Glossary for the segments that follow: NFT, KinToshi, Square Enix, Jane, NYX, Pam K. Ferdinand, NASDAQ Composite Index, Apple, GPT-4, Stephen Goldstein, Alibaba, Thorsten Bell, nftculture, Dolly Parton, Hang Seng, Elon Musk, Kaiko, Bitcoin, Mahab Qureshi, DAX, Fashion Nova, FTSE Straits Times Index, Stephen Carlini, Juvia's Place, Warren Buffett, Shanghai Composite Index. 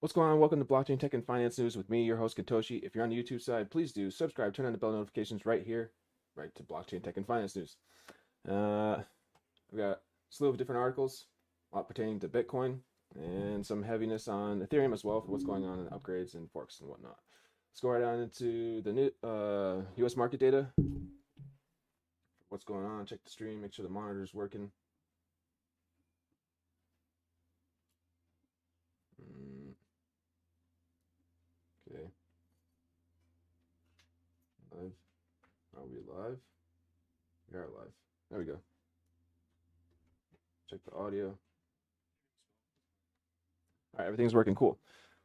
What's going on? Welcome to Blockchain Tech and Finance News with me, your host KinToshi. If you're on the YouTube side, please do subscribe, turn on the bell notifications right here, right to Blockchain Tech and Finance News. We got a slew of different articles, a lot pertaining to Bitcoin, and some heaviness on Ethereum as well for what's going on in upgrades and forks and whatnot. Let's go right on into the new U.S. market data. What's going on? Check the stream, make sure the monitor's working. Okay. Live. Are we live? We are live. There we go. Check the audio. All right, everything's working cool.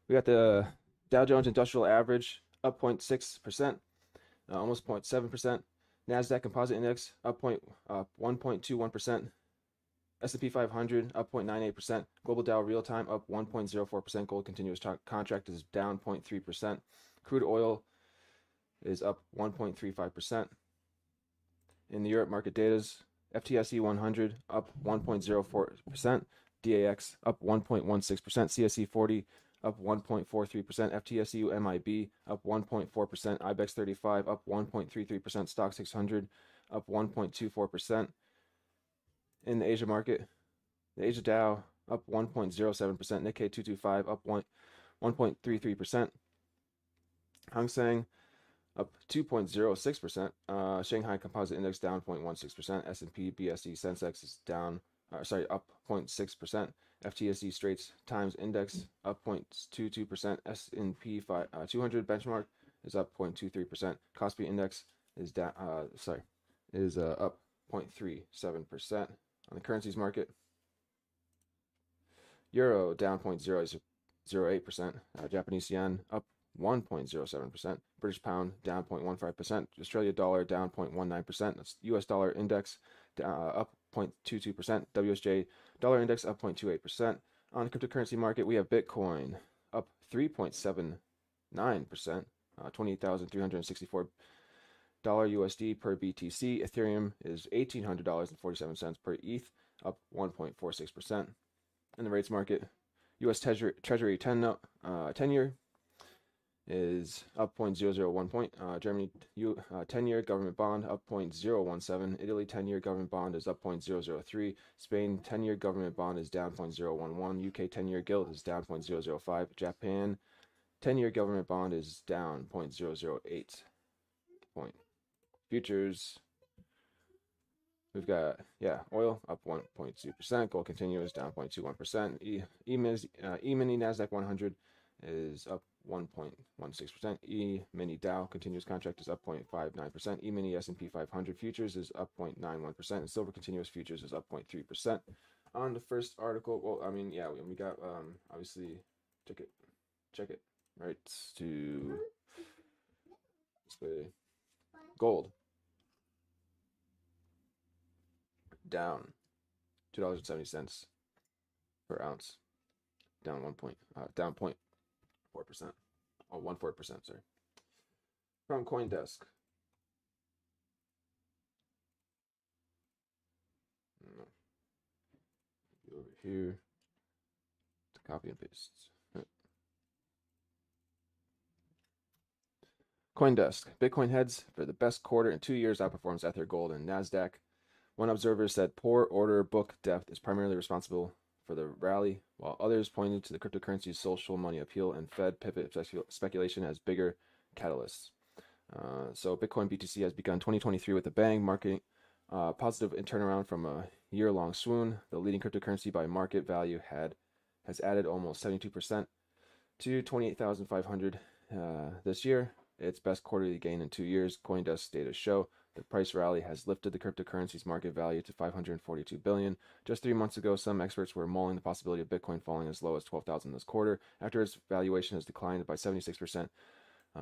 We got the Dow Jones Industrial Average up 0.6%, almost 0.7%. NASDAQ Composite Index up 1.21%. S&P 500 up 0.98%. Global Dow Real Time up 1.04%. Gold Continuous Contract is down 0.3%. Crude Oil is up 1.35%. In the Europe market data's FTSE 100 up 1.04%. DAX up 1.16%. CAC 40 up 1.43%, FTSE MIB up 1.4%, IBEX 35 up 1.33%, Stoxx 600 up 1.24%. In the Asia market, the Asia Dow up 1.07%, Nikkei 225 up 1.33%, Hang Seng up 2.06%, Shanghai Composite Index down 0.16%, S&P BSE Sensex is down up 0.6%. FTSE Straits Times Index up 0.22%. S&P 200 benchmark is up 0.23%. KOSPI Index is down. Up 0.37%. On the currencies market, Euro down 0.08%. Japanese yen up 1.07%. British pound down 0.15%. Australia dollar down 0.19%. That's U.S. dollar index up 0.22%. WSJ dollar index up 0.28%. On the cryptocurrency market, we have Bitcoin up 3.79%, $28,364 USD per BTC. Ethereum is $1,800.47 per ETH, up 1.46%. In the rates market, U.S. Treasury 10-year is up 0.001 point. Germany 10-year government bond up 0.017. Italy 10-year government bond is up 0.003. Spain 10-year government bond is down 0.011. UK 10-year gilt is down 0.005. Japan 10-year government bond is down 0.008 point. Futures, we've got oil up 1.2%. Gold continuous down 0.21%. E-mini NASDAQ 100 is up 1.16%. E-mini Dow continuous contract is up 0.59%. E-mini S&P 500 futures is up 0.91%. And silver continuous futures is up 0.3%. On the first article, we got obviously check it right to display. Gold down $2.70 per ounce, down 0.4%, or 1.4%, sorry. From CoinDesk. Go over here to copy and paste. Right. CoinDesk. Bitcoin heads for the best quarter in 2 years, outperforms Ether, Gold, and NASDAQ. One observer said poor order book depth is primarily responsible for the rally, while others pointed to the cryptocurrency's social money appeal and Fed pivot speculation as bigger catalysts. So Bitcoin BTC has begun 2023 with a bang, marking positive turnaround from a year-long swoon. The leading cryptocurrency by market value has added almost 72% to 28,500 this year, its best quarterly gain in 2 years. CoinDesk data show the price rally has lifted the cryptocurrency's market value to $542 billion. Just 3 months ago, some experts were mulling the possibility of Bitcoin falling as low as $12,000 this quarter, after its valuation has declined by 76%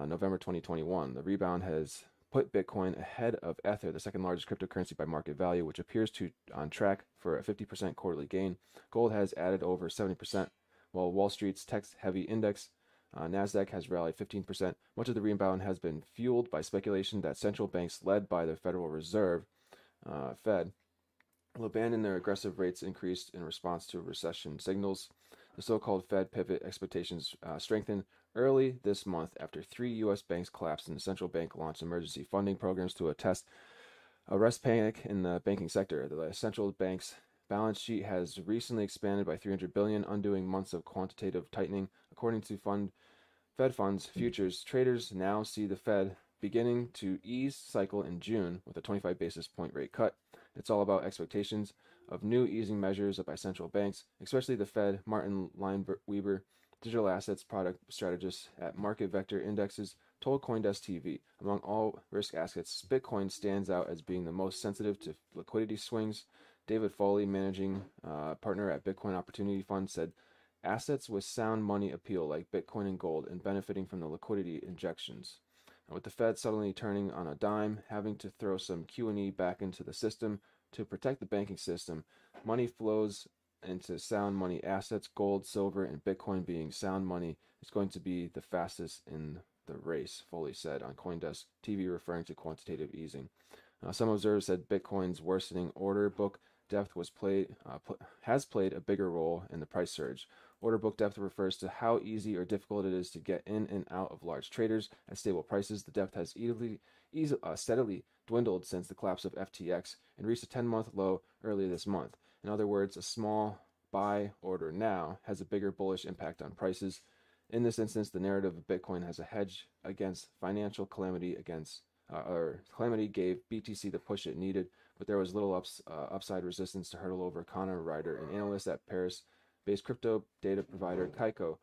November 2021. The rebound has put Bitcoin ahead of Ether, the second largest cryptocurrency by market value, which appears to on track for a 50% quarterly gain. Gold has added over 70%, while Wall Street's tech-heavy index, NASDAQ, has rallied 15%. Much of the rebound has been fueled by speculation that central banks led by the Federal Reserve, Fed, will abandon their aggressive rates increase in response to recession signals. The so-called Fed pivot expectations strengthened early this month after three U.S. banks collapsed and the central bank launched emergency funding programs to arrest panic in the banking sector. The central bank's balance sheet has recently expanded by $300 billion, undoing months of quantitative tightening. According to Fed funds futures, traders now see the Fed beginning to ease cycle in June with a 25 basis point rate cut. It's all about expectations of new easing measures by central banks, especially the Fed. Martin Lineweber, digital assets product strategist at Market Vector Indexes, told CoinDesk TV, among all risk assets, Bitcoin stands out as being the most sensitive to liquidity swings. David Foley, managing partner at Bitcoin Opportunity Fund, said assets with sound money appeal like Bitcoin and gold and benefiting from the liquidity injections. With the Fed suddenly turning on a dime, having to throw some Q&E back into the system to protect the banking system, money flows into sound money assets. Gold, silver, and Bitcoin being sound money is going to be the fastest in the race, Foley said on CoinDesk TV, referring to quantitative easing. Some observers said Bitcoin's worsening order book depth was has played a bigger role in the price surge. Order book depth refers to how easy or difficult it is to get in and out of large traders at stable prices. The depth has steadily dwindled since the collapse of FTX and reached a 10-month low earlier this month. In other words, a small buy order now has a bigger bullish impact on prices. In this instance, the narrative of Bitcoin as a hedge against financial calamity gave BTC the push it needed, but there was little upside resistance to hurdle over. Connor Ryder, an analyst at Paris-based crypto data provider Kaiko,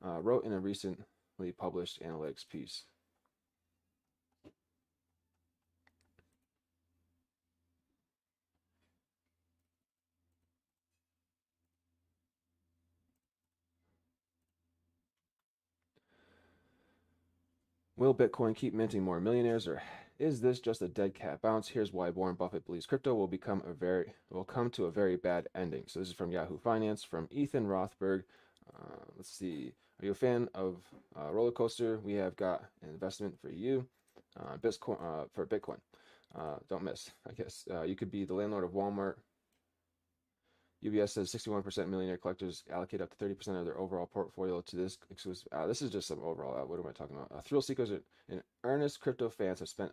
wrote in a recently published analytics piece. Will Bitcoin keep minting more millionaires, or is this just a dead cat bounce? Here's why Warren Buffett believes crypto will come to a very bad ending. So this is from Yahoo Finance, from Ethan Rothberg. Let's see. Are you a fan of roller coaster? We have got an investment for you, for Bitcoin. Don't miss. I guess you could be the landlord of Walmart. UBS says 61% millionaire collectors allocate up to 30% of their overall portfolio to this exclusive. This is just some overall. What am I talking about? Thrill seekers and earnest crypto fans have spent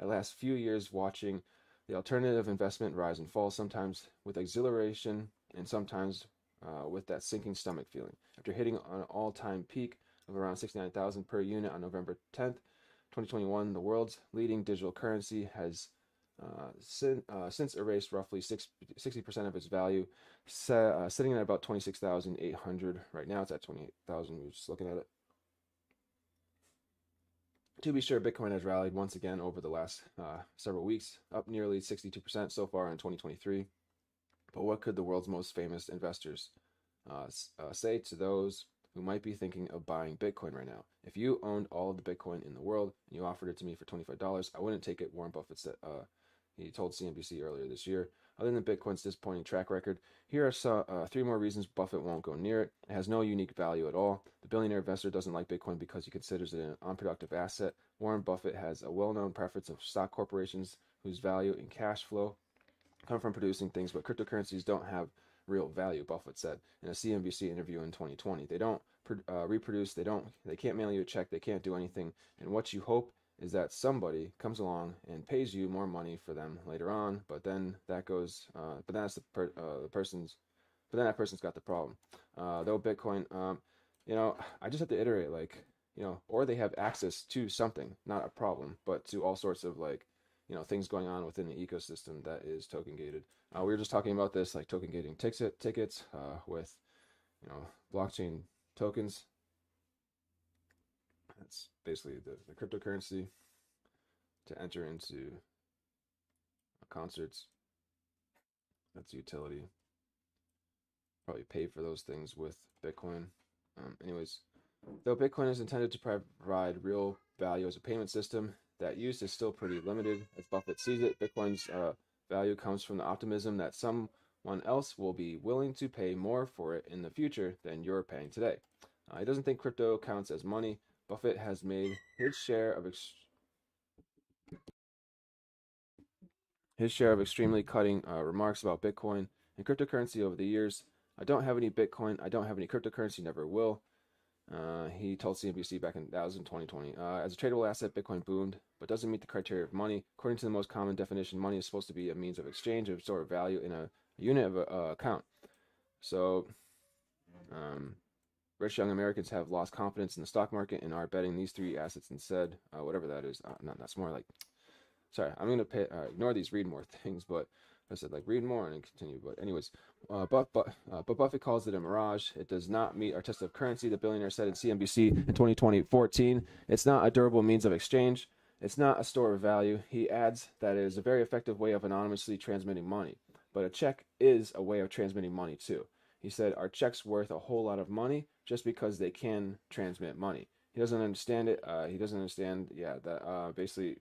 the last few years watching the alternative investment rise and fall, sometimes with exhilaration and sometimes with that sinking stomach feeling. After hitting an all-time peak of around 69,000 per unit on November 10th, 2021, the world's leading digital currency has since erased roughly 60% of its value, sitting at about 26,800 right now. It's at 28,000. We're just looking at it. To be sure, Bitcoin has rallied once again over the last several weeks, up nearly 62% so far in 2023. But what could the world's most famous investors say to those who might be thinking of buying Bitcoin right now? If you owned all of the Bitcoin in the world and you offered it to me for $25, I wouldn't take it, Warren Buffett said. He told CNBC earlier this year. Other than Bitcoin's disappointing track record, here are three more reasons Buffett won't go near it. It has no unique value at all. The billionaire investor doesn't like Bitcoin because he considers it an unproductive asset. Warren Buffett has a well-known preference of stock corporations whose value and cash flow come from producing things, but cryptocurrencies don't have real value, Buffett said in a CNBC interview in 2020. They don't reproduce. They can't mail you a check. They can't do anything. And what you hope is that somebody comes along and pays you more money for them later on, but then that goes, but that's that person's got the problem. Though Bitcoin, I just have to iterate, or they have access to something, not a problem, but to all sorts of things going on within the ecosystem that is token gated. We were just talking about this, token gating tickets with, blockchain tokens. That's basically the cryptocurrency to enter into concerts. That's utility. Probably pay for those things with Bitcoin. Anyways, though Bitcoin is intended to provide real value as a payment system, that use is still pretty limited. As Buffett sees it, Bitcoin's value comes from the optimism that someone else will be willing to pay more for it in the future than you're paying today. He doesn't think crypto counts as money. Buffett has made his share of extremely cutting remarks about Bitcoin and cryptocurrency over the years. I don't have any Bitcoin. I don't have any cryptocurrency, never will. He told CNBC back in 2020. As a tradable asset, Bitcoin boomed, but doesn't meet the criteria of money. According to the most common definition, money is supposed to be a means of exchange of store of value in a unit of account. So, rich young Americans have lost confidence in the stock market and are betting these three assets instead. Whatever that is, that's more like. Sorry, I'm gonna ignore these. Read more things, but I said like read more and continue. But anyways, but Buffett calls it a mirage. It does not meet our test of currency. The billionaire said in CNBC in 2014, it's not a durable means of exchange. It's not a store of value. He adds that it is a very effective way of anonymously transmitting money, but a check is a way of transmitting money too. He said our checks worth a whole lot of money just because they can transmit money. He doesn't understand it. He doesn't understand. Yeah, that basically.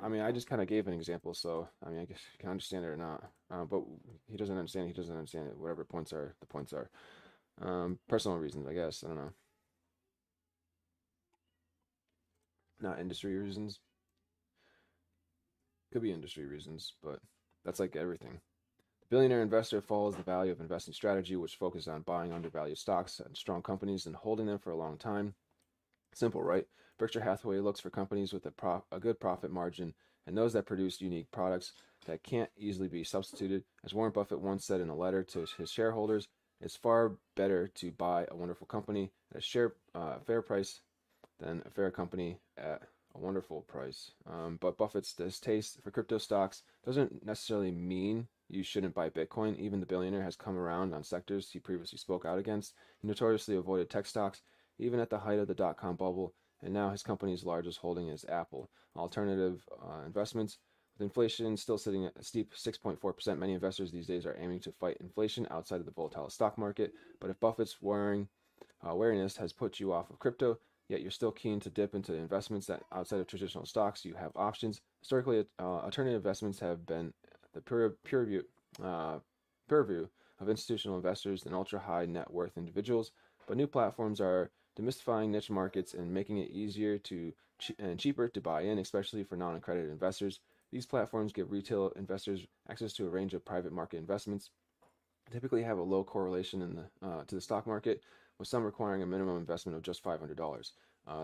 I mean, I just kind of gave an example, so I mean, I guess you can understand it or not. But he doesn't understand. He doesn't understand it. Whatever points are, the points are. Personal reasons, I guess. I don't know. Not industry reasons. Could be industry reasons, but that's like everything. The billionaire investor follows the value of investing strategy, which focuses on buying undervalued stocks and strong companies and holding them for a long time. Simple, right? Berkshire Hathaway looks for companies with a good profit margin and those that produce unique products that can't easily be substituted. As Warren Buffett once said in a letter to his shareholders, it's far better to buy a wonderful company at a fair price than a fair company at a wonderful price. But Buffett's distaste for crypto stocks doesn't necessarily mean you shouldn't buy Bitcoin. Even the billionaire has come around on sectors he previously spoke out against. He notoriously avoided tech stocks, even at the height of the dot-com bubble, and now his company's largest holding is Apple. Alternative investments. With inflation still sitting at a steep 6.4%, many investors these days are aiming to fight inflation outside of the volatile stock market. But if Buffett's wariness has put you off of crypto, yet you're still keen to dip into investments that outside of traditional stocks, you have options. Historically, alternative investments have been the purview of institutional investors and ultra-high net worth individuals. But new platforms are demystifying niche markets and making it easier and cheaper to buy in, especially for non-accredited investors. These platforms give retail investors access to a range of private market investments. They typically have a low correlation to the stock market, with some requiring a minimum investment of just $500.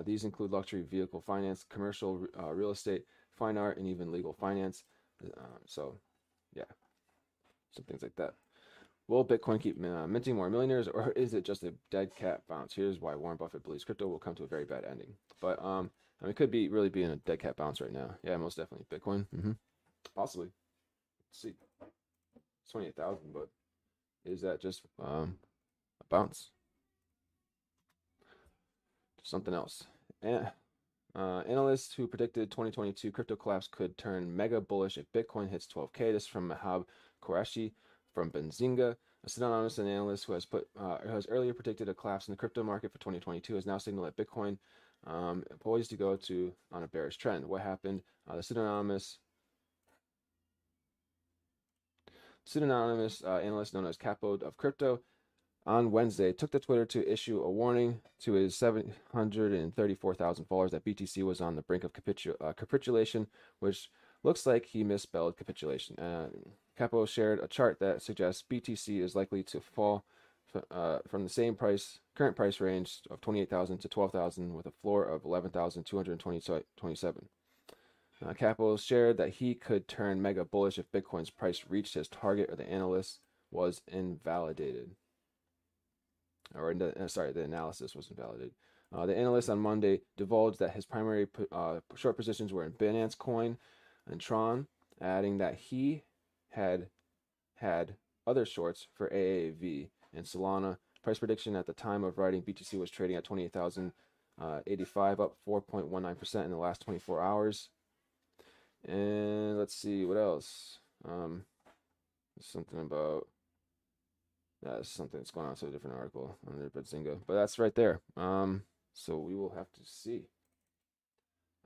These include luxury vehicle finance, commercial real estate, fine art, and even legal finance. So, yeah, some things like that. Will Bitcoin keep minting more millionaires, or is it just a dead cat bounce? Here's why Warren Buffett believes crypto will come to a very bad ending. But I mean, it could be really being a dead cat bounce right now. Yeah, most definitely Bitcoin. Possibly. Let's see, 28,000. But is that just a bounce? Something else. Analysts who predicted 2022 crypto collapse could turn mega bullish if Bitcoin hits 12K. This from Mahab Qureshi from Benzinga. A synonymous analyst who has earlier predicted a collapse in the crypto market for 2022 has now signaled that Bitcoin poised to go on a bearish trend. What happened? The synonymous analyst known as Capo of Crypto on Wednesday took to Twitter to issue a warning to his 734,000 followers that BTC was on the brink of capitulation, which looks like he misspelled capitulation. Capo shared a chart that suggests BTC is likely to fall from the current price range of 28,000 to 12,000 with a floor of 11,227. Capo shared that he could turn mega bullish if Bitcoin's price reached his target or the analyst was invalidated. The analysis was invalidated. The analyst on Monday divulged that his primary short positions were in Binance Coin and Tron, adding that he had other shorts for AAV and Solana. Price prediction at the time of writing, BTC was trading at 28,085, up 4.19% in the last 24 hours. And let's see what else. That's something that's going on. So a different article under Benzinga, but that's right there. So we will have to see.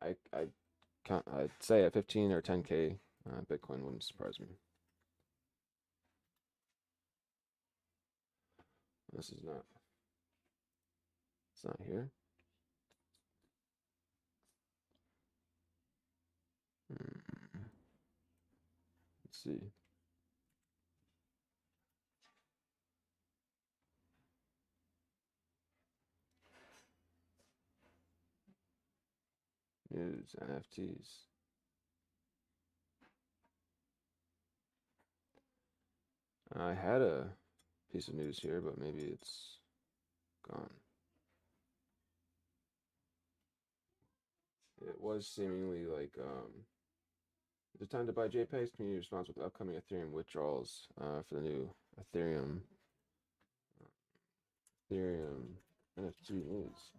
I'd say at 15 or 10K, Bitcoin wouldn't surprise me. This is not. It's not here. Let's see. News, NFTs. I had a piece of news here, but maybe it's gone. It was seemingly like, is it time to buy JPEGs? Community response with upcoming Ethereum withdrawals for the new Ethereum NFT news.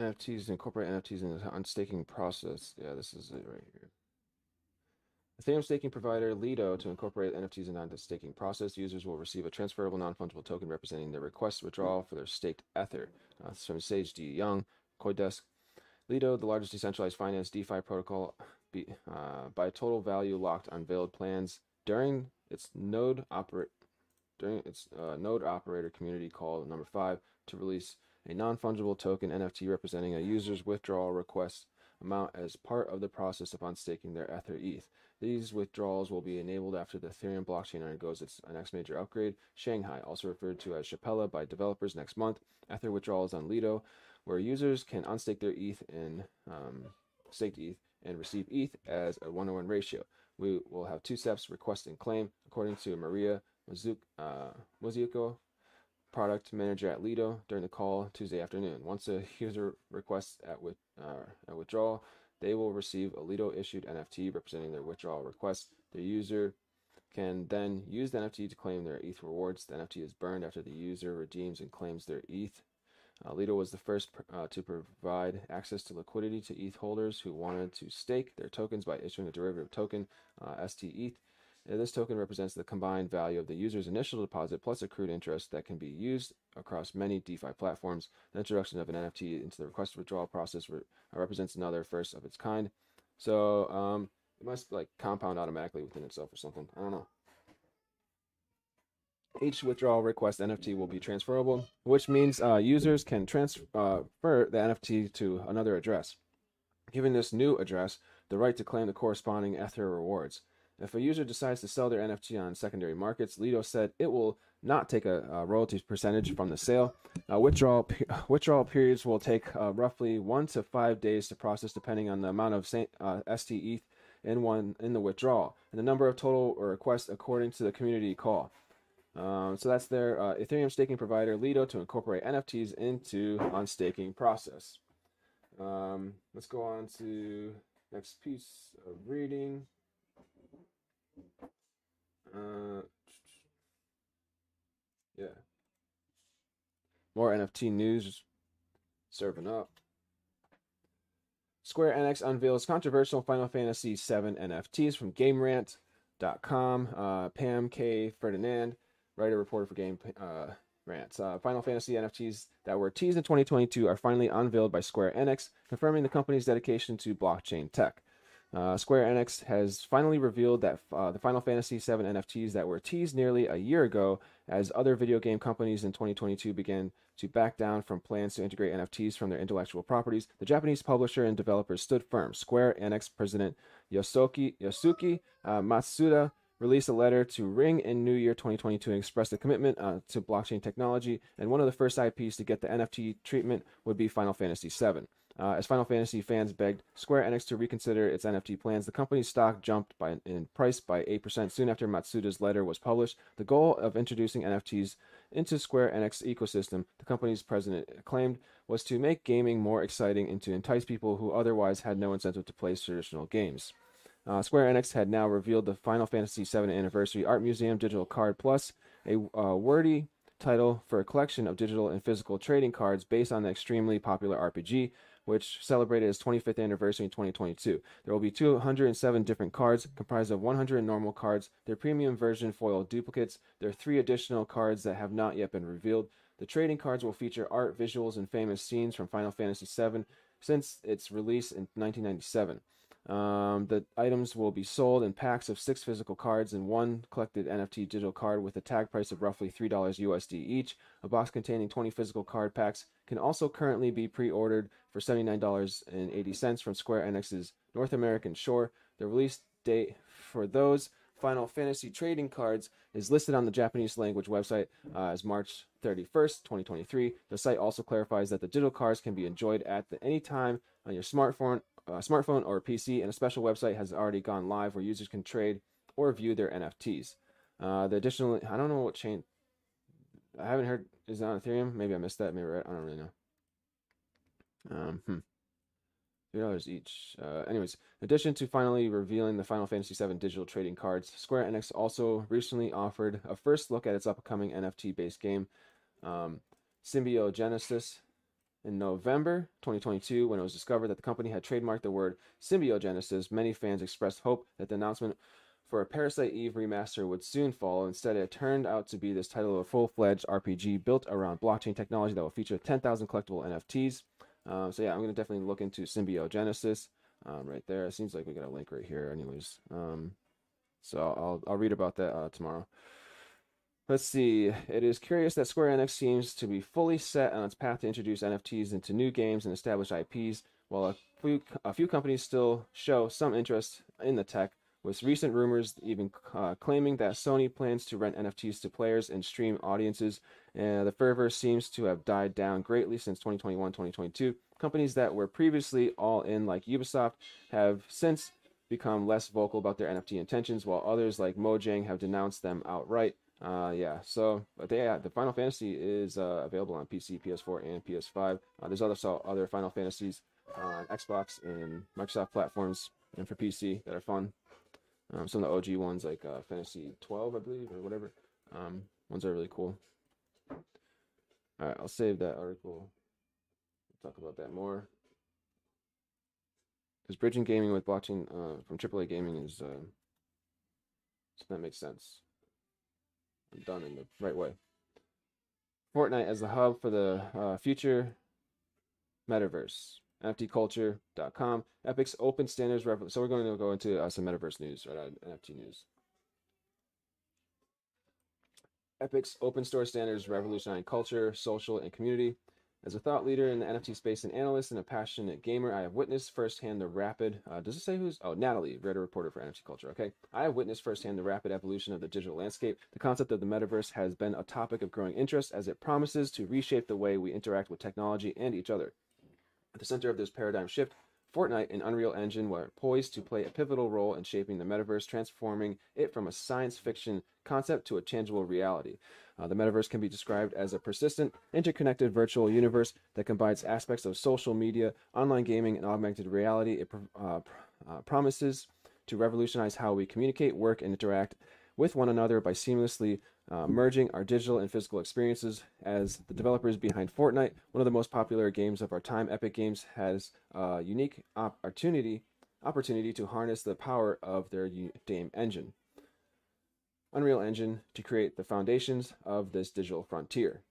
NFTs, incorporate NFTs in the unstaking process. Yeah, this is it right here. Ethereum staking provider Lido to incorporate NFTs in the staking process. Users will receive a transferable non-fungible token representing their request to withdrawal for their staked Ether. That's from Sage D. Young, CoinDesk. Lido, the largest decentralized finance DeFi protocol, by total value locked, unveiled plans during its node operator community call number 5 to release a non-fungible token NFT representing a user's withdrawal request amount as part of the process of unstaking their Ether ETH. These withdrawals will be enabled after the Ethereum blockchain undergoes its next major upgrade, Shanghai, also referred to as Chapella by developers, next month. Ether withdrawals on Lido, where users can unstake their ETH in staked ETH and receive ETH as a 1-to-1 ratio. We will have 2 steps, request and claim, according to Maria Mozuko, product manager at Lido, during the call Tuesday afternoon. Once a user requests at withdrawal, they will receive a Lido-issued NFT representing their withdrawal request. The user can then use the NFT to claim their ETH rewards. The NFT is burned after the user redeems and claims their ETH. Lido was the first to provide access to liquidity to ETH holders who wanted to stake their tokens by issuing a derivative token, STETH. This token represents the combined value of the user's initial deposit plus accrued interest that can be used across many DeFi platforms. The introduction of an NFT into the request withdrawal process represents another first of its kind. So it must like compound automatically within itself or something. I don't know. Each withdrawal request NFT will be transferable, which means users can transfer the NFT to another address. Given this new address, the right to claim the corresponding Ether rewards. If a user decides to sell their NFT on secondary markets, Lido said it will not take a royalty percentage from the sale. Withdrawal periods will take roughly 1 to 5 days to process, depending on the amount of STETH in the withdrawal and the number of total requests according to the community call. So that's their Ethereum staking provider, Lido, to incorporate NFTs into unstaking process. Let's go on to next piece of reading. Yeah. More NFT news serving up. Square Enix unveils controversial Final Fantasy VII NFTs from GameRant.com. Pam K. Ferdinand, writer reporter for Game Rants. Final Fantasy NFTs that were teased in 2022 are finally unveiled by Square Enix, confirming the company's dedication to blockchain tech. Square Enix has finally revealed that the Final Fantasy VII NFTs that were teased nearly a year ago as other video game companies in 2022 began to back down from plans to integrate NFTs from their intellectual properties. The Japanese publisher and developers stood firm. Square Enix president Yosuke Matsuda released a letter to Ring in New Year 2022 and expressed a commitment to blockchain technology, and one of the first IPs to get the NFT treatment would be Final Fantasy VII. As Final Fantasy fans begged Square Enix to reconsider its NFT plans, the company's stock jumped in price by 8% soon after Matsuda's letter was published. The goal of introducing NFTs into Square Enix ecosystem, the company's president claimed, was to make gaming more exciting and to entice people who otherwise had no incentive to play traditional games. Square Enix had now revealed the Final Fantasy VII Anniversary Art Museum Digital Card Plus, a wordy title for a collection of digital and physical trading cards based on the extremely popular RPG, which celebrated its 25th anniversary in 2022. There will be 207 different cards, comprised of 100 normal cards, their premium version foil duplicates. There are 3 additional cards that have not yet been revealed. The trading cards will feature art, visuals, and famous scenes from Final Fantasy VII since its release in 1997. The items will be sold in packs of 6 physical cards and 1 collected NFT digital card with a tag price of roughly $3 USD each. A box containing 20 physical card packs can also currently be pre-ordered for $79.80 from Square Enix's North American shore. The release date for those Final Fantasy trading cards is listed on the Japanese language website as March 31st, 2023. The site also clarifies that the digital cards can be enjoyed at any time on your smartphone or PC, and a special website has already gone live where users can trade or view their NFTs. The additional, I don't know what chain, I haven't heard, is it on Ethereum? Maybe I missed that. Maybe I don't really know. $3 each. Anyways, in addition to finally revealing the Final Fantasy VII digital trading cards, Square Enix also recently offered a first look at its upcoming NFT-based game, Symbiogenesis, in November 2022, when it was discovered that the company had trademarked the word Symbiogenesis. Many fans expressed hope that the announcement for a Parasite Eve remaster would soon follow. Instead, it turned out to be this title of a full-fledged RPG built around blockchain technology that will feature 10,000 collectible NFTs. So yeah, I'm going to definitely look into Symbiogenesis right there. It seems like we got a link right here anyways. So I'll read about that tomorrow. Let's see. It is curious that Square Enix seems to be fully set on its path to introduce NFTs into new games and established IPs, while a few companies still show some interest in the tech, with recent rumors even claiming that Sony plans to rent NFTs to players and stream audiences. The fervor seems to have died down greatly since 2021-2022. Companies that were previously all in, like Ubisoft, have since become less vocal about their NFT intentions, while others like Mojang have denounced them outright. The Final Fantasy is available on PC, PS4, and PS5. There's other Final Fantasies on Xbox and Microsoft platforms and for PC that are fun. Some of the OG ones, like Fantasy 12, I believe, or whatever. Ones are really cool. All right, I'll save that article. We'll talk about that more. Because bridging gaming with blockchain from AAA gaming is... so that makes sense. I'm done in the right way. Fortnite as the hub for the future metaverse. NFTculture.com. Epic's open standards reference. So we're going to go into some metaverse news, right? NFT news. Epic's open source standards revolutionizing culture, social, and community. As a thought leader in the NFT space, an analyst, and a passionate gamer, I have witnessed firsthand the rapid... does it say who's... Oh, Natalie, Reddit reporter for NFT Culture. Okay. I have witnessed firsthand the rapid evolution of the digital landscape. The concept of the metaverse has been a topic of growing interest as it promises to reshape the way we interact with technology and each other. At the center of this paradigm shift, Fortnite and Unreal Engine were poised to play a pivotal role in shaping the metaverse, transforming it from a science fiction concept to a tangible reality. The metaverse can be described as a persistent, interconnected virtual universe that combines aspects of social media, online gaming, and augmented reality. It promises to revolutionize how we communicate, work, and interact with one another by seamlessly merging our digital and physical experiences. As the developers behind Fortnite, one of the most popular games of our time, Epic Games has a unique opportunity to harness the power of their game engine, Unreal Engine, to create the foundations of this digital frontier.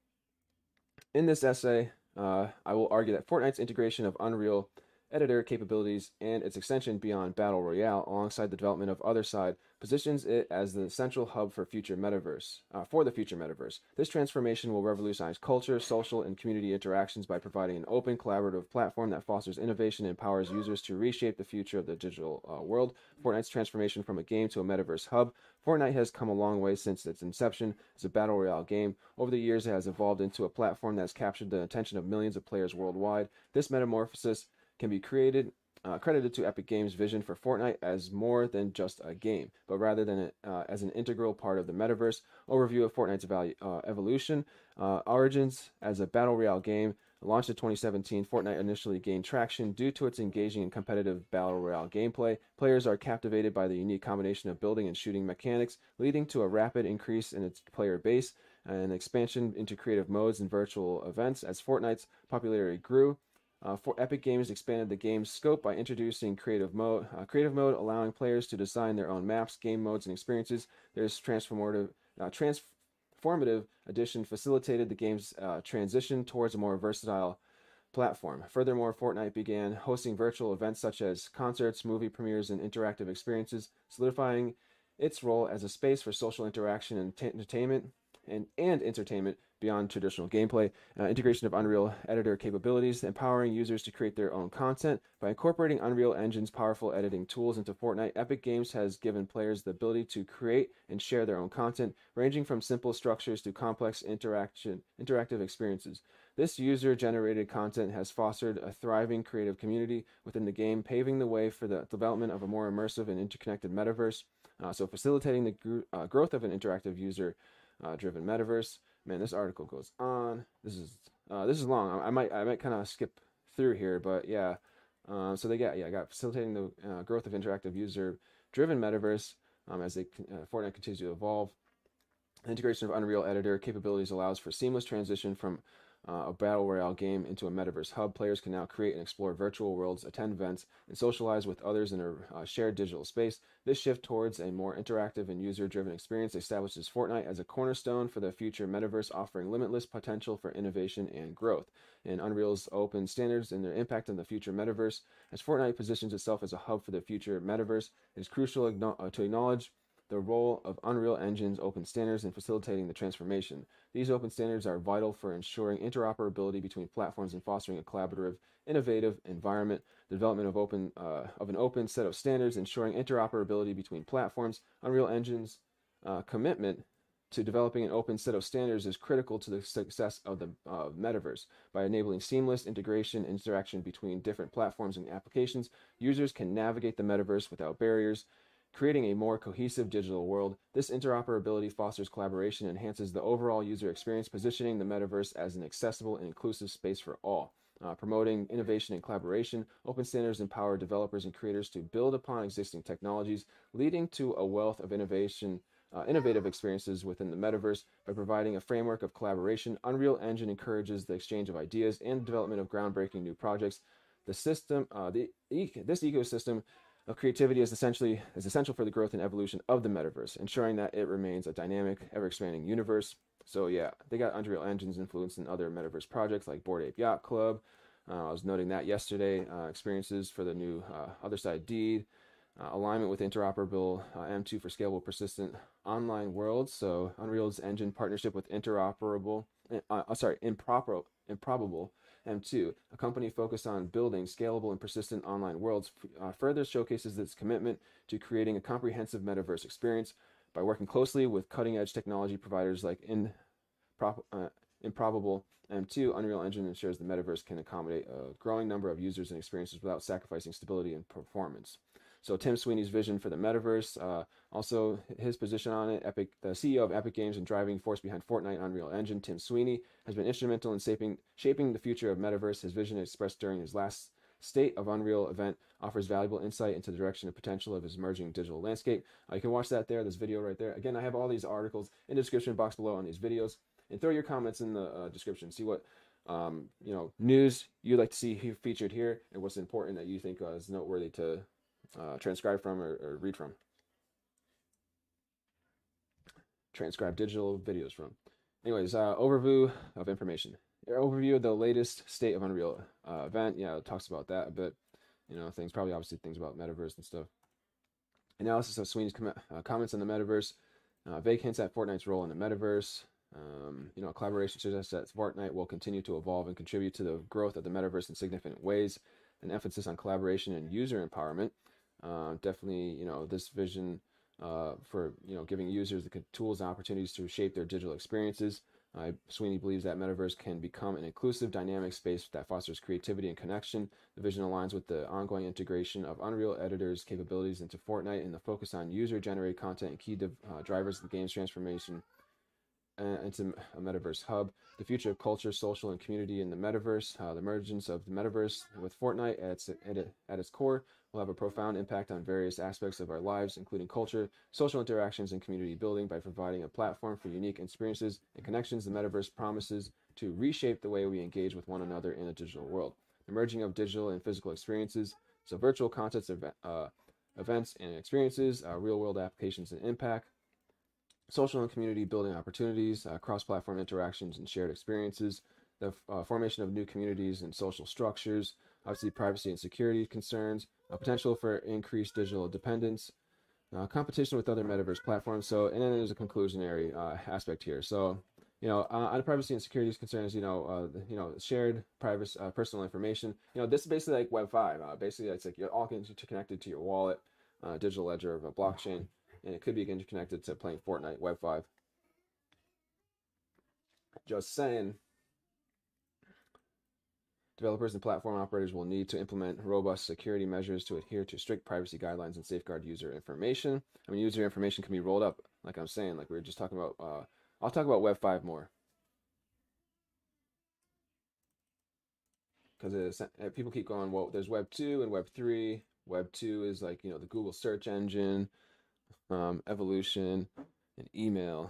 In this essay, I will argue that Fortnite's integration of Unreal Editor capabilities and its extension beyond Battle Royale, alongside the development of Other Side, positions it as the central hub for the future metaverse. This transformation will revolutionize culture, social, and community interactions by providing an open, collaborative platform that fosters innovation and empowers users to reshape the future of the digital world. Fortnite's transformation from a game to a metaverse hub. Fortnite has come a long way since its inception as a battle royale game. Over the years, it has evolved into a platform that has captured the attention of millions of players worldwide. This metamorphosis can be credited to Epic Games' vision for Fortnite as more than just a game, but rather than as an integral part of the metaverse. Overview of Fortnite's evolution. Origins as a battle royale game. Launched in 2017, Fortnite initially gained traction due to its engaging and competitive battle royale gameplay. Players are captivated by the unique combination of building and shooting mechanics, leading to a rapid increase in its player base and expansion into creative modes and virtual events. As Fortnite's popularity grew, Epic Games expanded the game's scope by introducing creative mode, allowing players to design their own maps, game modes, and experiences. This transformative addition facilitated the game's transition towards a more versatile platform. Furthermore, Fortnite began hosting virtual events such as concerts, movie premieres, and interactive experiences, solidifying its role as a space for social interaction and entertainment and entertainment beyond traditional gameplay. Integration of Unreal editor capabilities, empowering users to create their own content. By incorporating Unreal Engine's powerful editing tools into Fortnite, Epic Games has given players the ability to create and share their own content, ranging from simple structures to complex interactive experiences. This user-generated content has fostered a thriving creative community within the game, paving the way for the development of a more immersive and interconnected metaverse, so facilitating the growth of an interactive user driven metaverse. Man, this article goes on. This is long. I might kind of skip through here, but yeah. So they got facilitating the growth of interactive user driven metaverse as they Fortnite continues to evolve. Integration of Unreal Editor capabilities allows for seamless transition from a battle royale game into a metaverse hub. Players can now create and explore virtual worlds, attend events, and socialize with others in a shared digital space. This shift towards a more interactive and user-driven experience establishes Fortnite as a cornerstone for the future metaverse, offering limitless potential for innovation and growth. And Unreal's open standards and their impact on the future metaverse. As Fortnite positions itself as a hub for the future metaverse, it is crucial to acknowledge the role of Unreal Engine's open standards in facilitating the transformation. These open standards are vital for ensuring interoperability between platforms and fostering a collaborative, innovative environment. The development of an open set of standards ensuring interoperability between platforms. Unreal Engine's commitment to developing an open set of standards is critical to the success of the metaverse. By enabling seamless interaction between different platforms and applications, users can navigate the metaverse without barriers, creating a more cohesive digital world. This interoperability fosters collaboration and enhances the overall user experience, positioning the metaverse as an accessible and inclusive space for all. Promoting innovation and collaboration, open standards empower developers and creators to build upon existing technologies, leading to a wealth of innovative experiences within the metaverse. By providing a framework of collaboration, Unreal Engine encourages the exchange of ideas and development of groundbreaking new projects. This ecosystem of creativity is essential for the growth and evolution of the metaverse, ensuring that it remains a dynamic, ever-expanding universe. So yeah, they got Unreal Engine's influence in other metaverse projects like Bored Ape Yacht Club. I was noting that yesterday. Experiences for the new Other Side Deed. Alignment with interoperable M2 for scalable, persistent online worlds. So Unreal's Engine partnership with Improbable M2, a company focused on building scalable and persistent online worlds, further showcases its commitment to creating a comprehensive metaverse experience. By working closely with cutting-edge technology providers like Improbable M2, Unreal Engine ensures the metaverse can accommodate a growing number of users and experiences without sacrificing stability and performance. So Tim Sweeney's vision for the metaverse, also his position on it. The CEO of Epic Games and driving force behind Fortnite, Unreal Engine, Tim Sweeney, has been instrumental in shaping the future of metaverse. His vision, expressed during his last State of Unreal event, offers valuable insight into the direction and potential of his emerging digital landscape. You can watch that there, this video right there. Again, I have all these articles in the description box below on these videos. And throw your comments in the description. See what news you'd like to see featured here and what's important that you think is noteworthy to transcribe from or read from. Transcribe digital videos from. Anyways, overview of information. Overview of the latest State of Unreal event. Yeah, it talks about that a bit. Things about metaverse and stuff. Analysis of Sweeney's comments on the metaverse. Vague hints at Fortnite's role in the metaverse. Collaboration suggests that Fortnite will continue to evolve and contribute to the growth of the metaverse in significant ways. An emphasis on collaboration and user empowerment. Definitely, this vision for, giving users the tools and opportunities to shape their digital experiences. Sweeney believes that metaverse can become an inclusive, dynamic space that fosters creativity and connection. The vision aligns with the ongoing integration of Unreal Editor's capabilities into Fortnite and the focus on user-generated content and key drivers of the game's transformation into a metaverse hub. The future of culture, social, and community in the metaverse. The emergence of the metaverse with Fortnite at its core will have a profound impact on various aspects of our lives, including culture, social interactions, and community building. By providing a platform for unique experiences and connections, the metaverse promises to reshape the way we engage with one another in a digital world. The merging of digital and physical experiences. So virtual contents of events and experiences, real-world applications and impact. Social and community building opportunities, cross-platform interactions and shared experiences. the formation of new communities and social structures, obviously privacy and security concerns, potential for increased digital dependence, competition with other metaverse platforms. So, and then there's a conclusionary aspect here. So, you know, on privacy and security concerns, you know, shared private personal information. You know, this is basically like Web 5. Basically, it's like you're all interconnected to your wallet, digital ledger of a blockchain, and it could be interconnected to playing Fortnite, Web 5. Just saying. Developers and platform operators will need to implement robust security measures to adhere to strict privacy guidelines and safeguard user information. I mean, user information can be rolled up, like I'm saying, like we were just talking about. I'll talk about Web 5 more, because people keep going, well, there's Web 2 and Web 3. Web 2 is like, you know, the Google search engine, evolution, and email,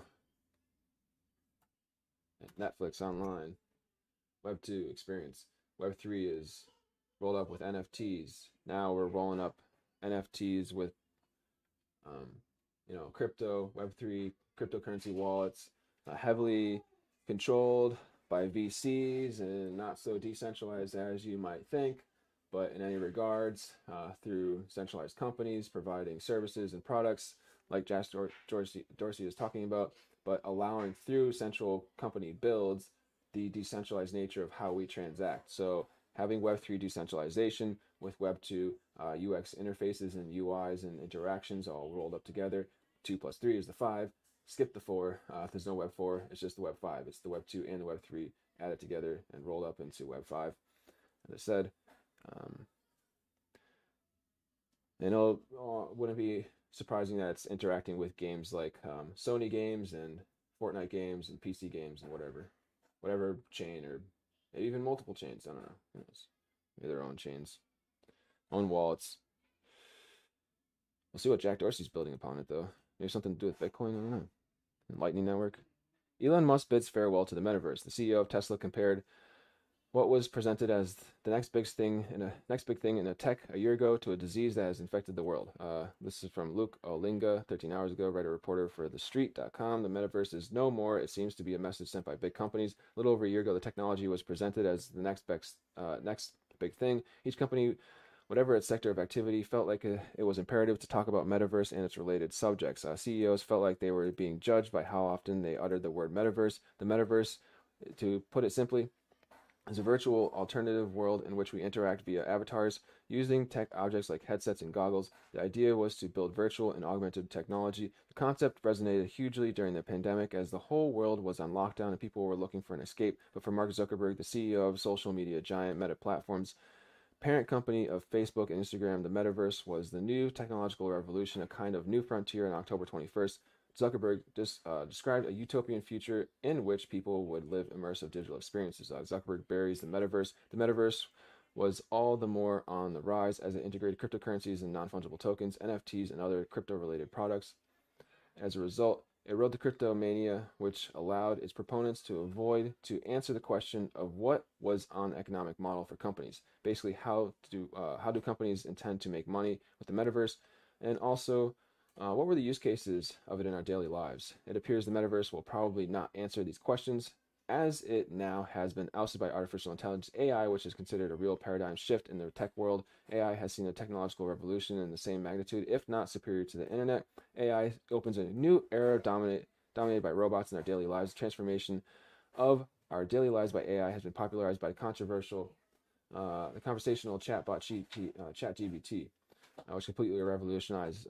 and Netflix online. Web 2 experience. Web 3 is rolled up with NFTs. Now we're rolling up NFTs with, you know, crypto. Web 3 cryptocurrency wallets, heavily controlled by VCs and not so decentralized as you might think, but in any regards, through centralized companies providing services and products like Jack Dorsey is talking about, but allowing through central company builds the decentralized nature of how we transact. So having Web 3 decentralization with Web 2 UX interfaces and UIs and interactions all rolled up together. 2 plus 3 is the 5. Skip the 4. There's no Web 4. It's just the Web 5. It's the Web 2 and the Web 3 added together and rolled up into Web 5. As I said, and it wouldn't be surprising that it's interacting with games like Sony games and Fortnite games and PC games and whatever chain, or maybe even multiple chains. I don't know. Who knows? Maybe their own chains, own wallets. We'll see what Jack Dorsey's building upon it, though. Maybe something to do with Bitcoin. I don't know. And Lightning Network. Elon Musk bids farewell to the metaverse. The CEO of Tesla compared what was presented as the next big thing in tech a year ago to a disease that has infected the world. This is from Luke Olinga, 13 hours ago, writer reporter for TheStreet.com. The metaverse is no more. It seems to be a message sent by big companies. A little over a year ago, the technology was presented as the next big thing. Each company, whatever its sector of activity, felt like it was imperative to talk about metaverse and its related subjects. CEOs felt like they were being judged by how often they uttered the word metaverse. The metaverse, to put it simply, is a virtual alternative world in which we interact via avatars using tech objects like headsets and goggles. The idea was to build virtual and augmented technology. The concept resonated hugely during the pandemic as the whole world was on lockdown and people were looking for an escape. But for Mark Zuckerberg, the CEO of social media giant Meta Platforms, parent company of Facebook and Instagram, the metaverse was the new technological revolution, a kind of new frontier. On October 21st, Zuckerberg described a utopian future in which people would live immersive digital experiences. Zuckerberg buries the metaverse. The metaverse was all the more on the rise as it integrated cryptocurrencies and non-fungible tokens, NFTs, and other crypto-related products. As a result, it rode the crypto mania, which allowed its proponents to answer the question of what was on economic model for companies. Basically, how do companies intend to make money with the metaverse, and also, what were the use cases of it in our daily lives? It appears the metaverse will probably not answer these questions, as it now has been ousted by artificial intelligence, AI, which is considered a real paradigm shift in the tech world. AI has seen a technological revolution in the same magnitude, if not superior, to the internet. AI opens a new era dominated by robots in our daily lives. The transformation of our daily lives by AI has been popularized by the conversational chatbot ChatGPT, which completely revolutionized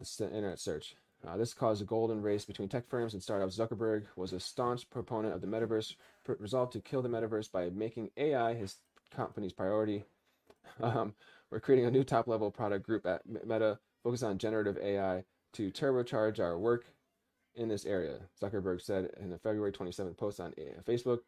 this internet search. This caused a golden race between tech firms and startups. Zuckerberg was a staunch proponent of the metaverse, resolved to kill the metaverse by making AI his company's priority. We're creating a new top-level product group at Meta, focused on generative AI to turbocharge our work in this area, Zuckerberg said in a February 27th post on Facebook.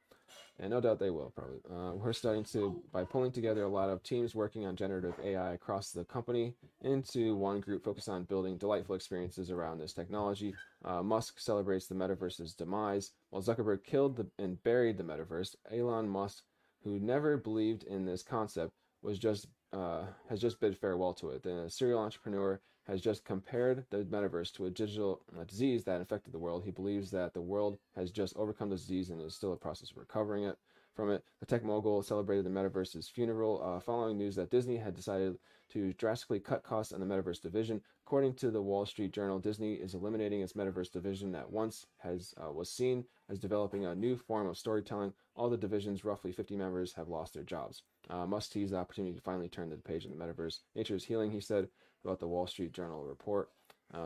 And no doubt they will, probably. We're starting to, by pulling together a lot of teams working on generative AI across the company into one group focused on building delightful experiences around this technology. Musk celebrates the metaverse's demise. While Zuckerberg killed and buried the metaverse, Elon Musk, who never believed in this concept, was just has just bid farewell to it. The serial entrepreneur has just compared the metaverse to a digital disease that infected the world. He believes that the world has just overcome the disease and is still in the process of recovering it from it. The tech mogul celebrated the metaverse's funeral following news that Disney had decided to drastically cut costs on the metaverse division. According to the Wall Street Journal, Disney is eliminating its metaverse division that once was seen as developing a new form of storytelling. All the division's roughly 50 members have lost their jobs. Must seize the opportunity to finally turn the page in the metaverse. Nature is healing, he said, about the Wall Street Journal report.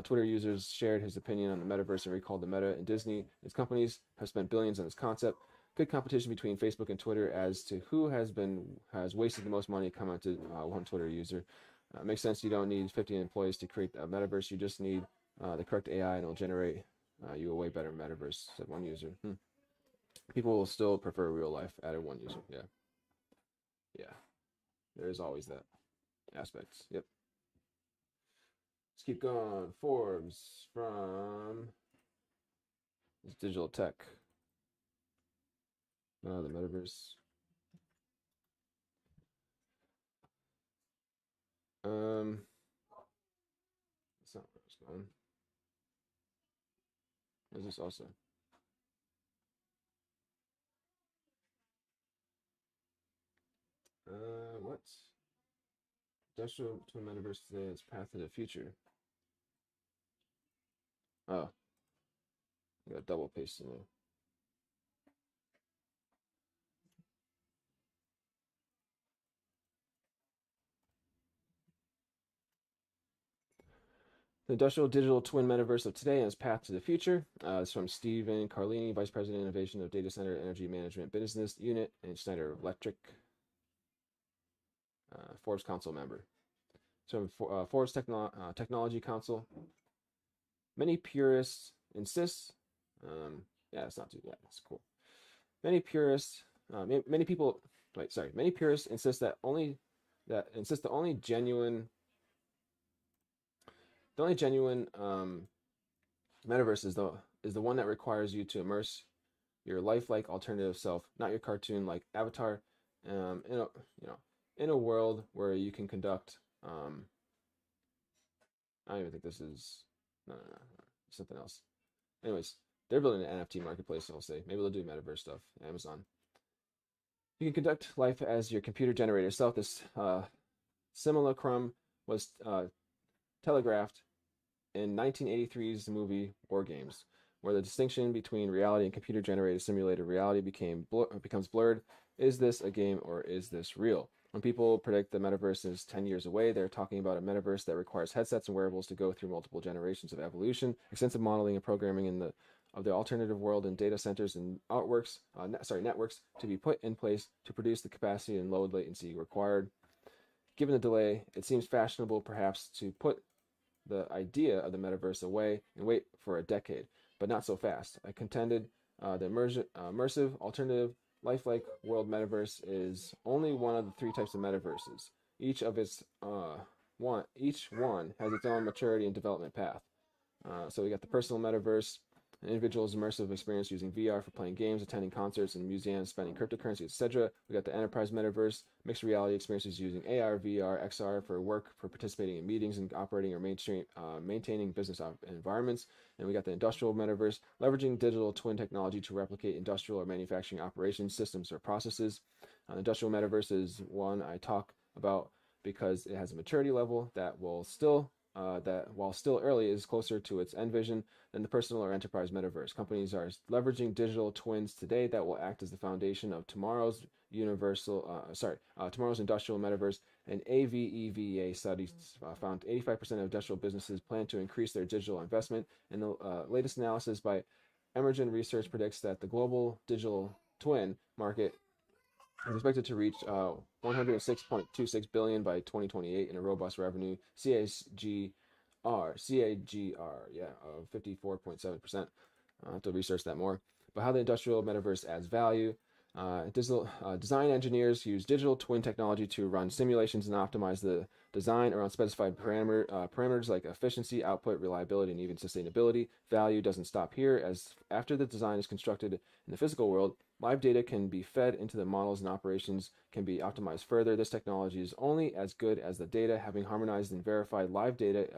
Twitter users shared his opinion on the metaverse and recalled the Meta and Disney. Its companies have spent billions on this concept. Good competition between Facebook and Twitter as to who has wasted the most money, commented one Twitter user. Makes sense. You don't need 50 employees to create a metaverse. You just need the correct AI and it'll generate you a way better metaverse, said one user. People will still prefer real life, added one user. Yeah. There's always that aspect. Yep. Let's keep going. Forbes from it's digital tech. The metaverse. That's not where it's going. Where's this also? What? Industrial to metaverse today, its path to the future. Oh, I got double pasted in there. The industrial digital twin metaverse of today and its path to the future. It's from Stephen Carlini, Vice President of Innovation of Data Center Energy Management Business Unit and Schneider Electric, Forbes Council member. So Forbes Technology Council. Many purists insist. It's not too bad. It's cool. Many purists insist that the only genuine metaverse is the one that requires you to immerse your lifelike alternative self, not your cartoon-like avatar, in a world where you can conduct. I don't even think this is no, something else. Anyways, they're building an NFT marketplace. I'll say maybe they'll do metaverse stuff. Amazon. You can conduct life as your computer-generated self. This simulacrum was telegraphed in 1983's movie War Games, where the distinction between reality and computer-generated simulated reality becomes blurred. Is this a game or is this real? When people predict the metaverse is 10 years away, they're talking about a metaverse that requires headsets and wearables to go through multiple generations of evolution, extensive modeling and programming of the alternative world and data centers and networks to be put in place to produce the capacity and low latency required. Given the delay, it seems fashionable perhaps to put the idea of the metaverse away and wait for a decade, but not so fast. I contended the immersive, alternative, lifelike world metaverse is only one of the three types of metaverses. Each one has its own maturity and development path. So we got the personal metaverse, an individual's immersive experience using VR for playing games, attending concerts and museums, spending cryptocurrency, etc. We got the enterprise metaverse, mixed reality experiences using AR, VR, XR for work, for participating in meetings and operating or maintaining business environments. And we got the industrial metaverse, leveraging digital twin technology to replicate industrial or manufacturing operations, systems, or processes. Industrial metaverse is one I talk about because it has a maturity level that will still while still early, is closer to its end vision than the personal or enterprise metaverse. Companies are leveraging digital twins today that will act as the foundation of tomorrow's tomorrow's industrial metaverse. An AVEVA study found 85% of industrial businesses plan to increase their digital investment. And the latest analysis by Emergent Research predicts that the global digital twin market is expected to reach $106.26 billion by 2028 in a robust revenue CAGR of 54.7%. I'll have to research that more. But how the industrial metaverse adds value. Design engineers use digital twin technology to run simulations and optimize the designed around specified parameters like efficiency, output, reliability, and even sustainability. Value doesn't stop here, as after the design is constructed in the physical world, live data can be fed into the models and operations can be optimized further. This technology is only as good as the data. Having harmonized and verified live data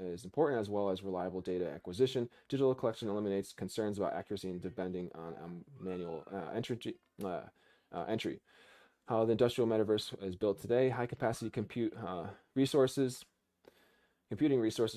is important, as well as reliable data acquisition. Digital collection eliminates concerns about accuracy and depending on manual entry. How the industrial metaverse is built today. High capacity computing resources